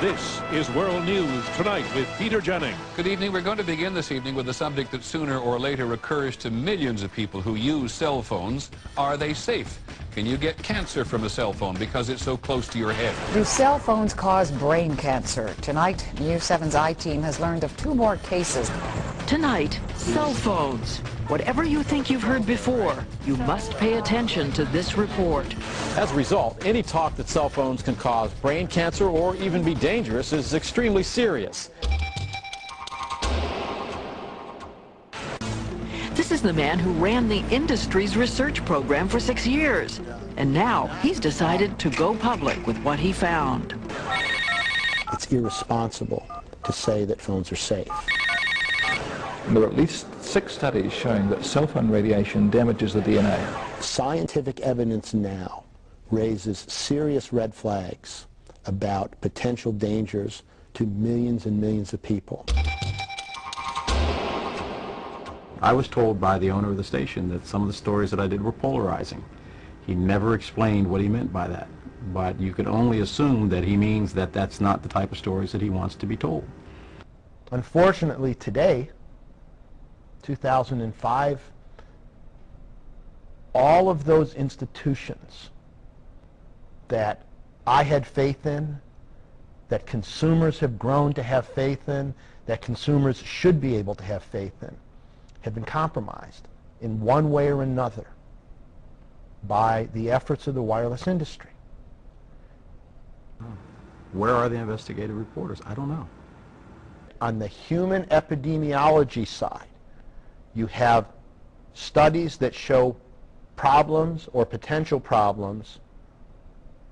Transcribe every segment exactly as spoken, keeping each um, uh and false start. This is World News Tonight with Peter Jennings. Good evening. We're going to begin this evening with a subject that sooner or later occurs to millions of people who use cell phones. Are they safe? Can you get cancer from a cell phone because it's so close to your head? Do cell phones cause brain cancer? Tonight, News seven's I-Team has learned of two more cases. Tonight, cell phones. Whatever you think you've heard before, you must pay attention to this report. As a result, any talk that cell phones can cause brain cancer or even be dangerous is extremely serious. This is the man who ran the industry's research program for six years. And now he's decided to go public with what he found. It's irresponsible to say that phones are safe. There are at least six studies showing that cell phone radiation damages the D N A. Scientific evidence now raises serious red flags about potential dangers to millions and millions of people. I was told by the owner of the station that some of the stories that I did were polarizing. He never explained what he meant by that, but you could only assume that he means that that's not the type of stories that he wants to be told. Unfortunately, today, two thousand five, all of those institutions that I had faith in, that consumers have grown to have faith in, that consumers should be able to have faith in, have been compromised in one way or another by the efforts of the wireless industry. Where are the investigative reporters? I don't know. On the human epidemiology side, you have studies that show problems or potential problems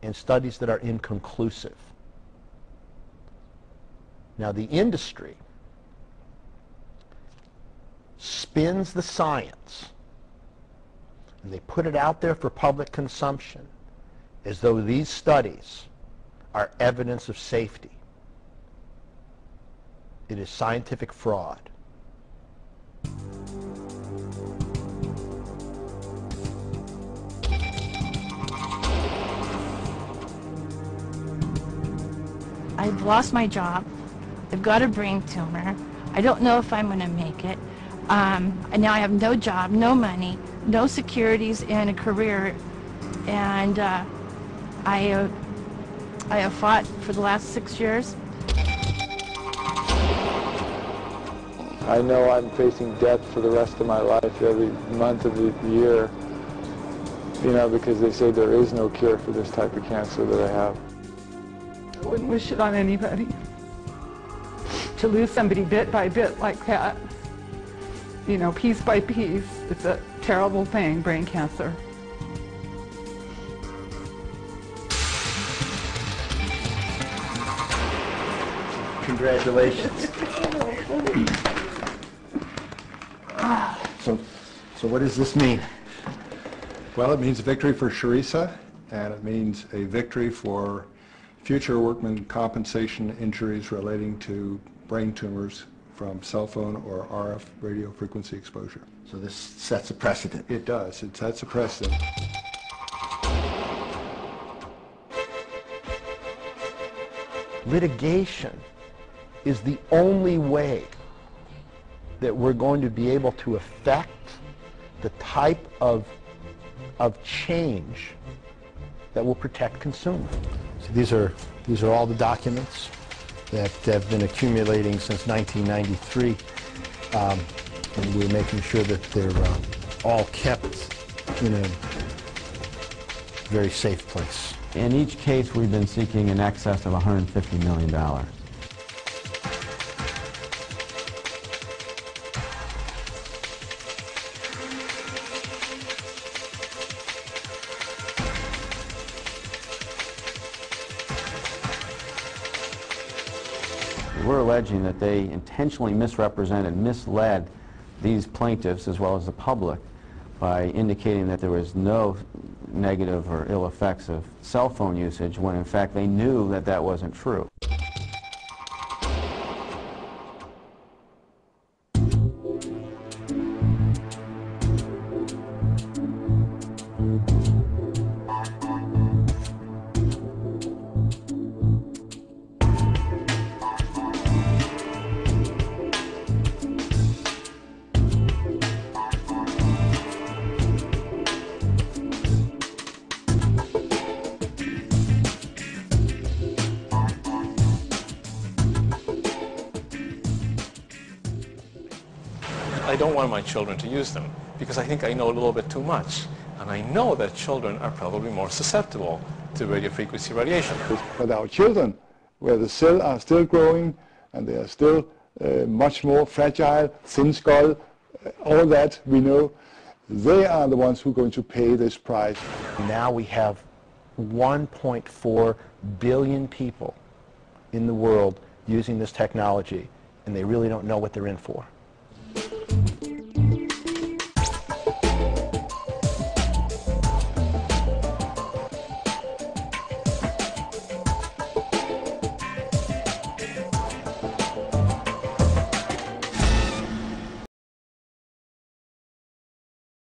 and studies that are inconclusive. Now, the industry spins the science and they put it out there for public consumption as though these studies are evidence of safety. It is scientific fraud. I've lost my job. I've got a brain tumor. I don't know if I'm going to make it. Um, and now I have no job, no money, no securities, and a career. And uh, I, uh, I have fought for the last six years. I know I'm facing death for the rest of my life every month of the year, you know, because they say there is no cure for this type of cancer that I have. I wouldn't wish it on anybody. To lose somebody bit by bit like that, you know, piece by piece, it's a terrible thing, brain cancer. Congratulations. so, so what does this mean? Well, it means victory for Sharissa, and it means a victory for future workman compensation injuries relating to brain tumors from cell phone or R F radio frequency exposure. So this sets a precedent. It does. It sets a precedent. Litigation is the only way that we're going to be able to affect the type of, of change that will protect consumers. These are, these are all the documents that have been accumulating since nineteen ninety-three, um, and we're making sure that they're uh, all kept in a very safe place. In each case, we've been seeking in excess of one hundred fifty million dollars. We're alleging that they intentionally misrepresented, misled these plaintiffs as well as the public by indicating that there was no negative or ill effects of cell phone usage when in fact they knew that that wasn't true. I don't want my children to use them because I think I know a little bit too much. And I know that children are probably more susceptible to radio frequency radiation. But our children, where the cells are still growing and they are still uh, much more fragile, thin skull, all that we know, they are the ones who are going to pay this price. Now we have one point four billion people in the world using this technology, and they really don't know what they're in for.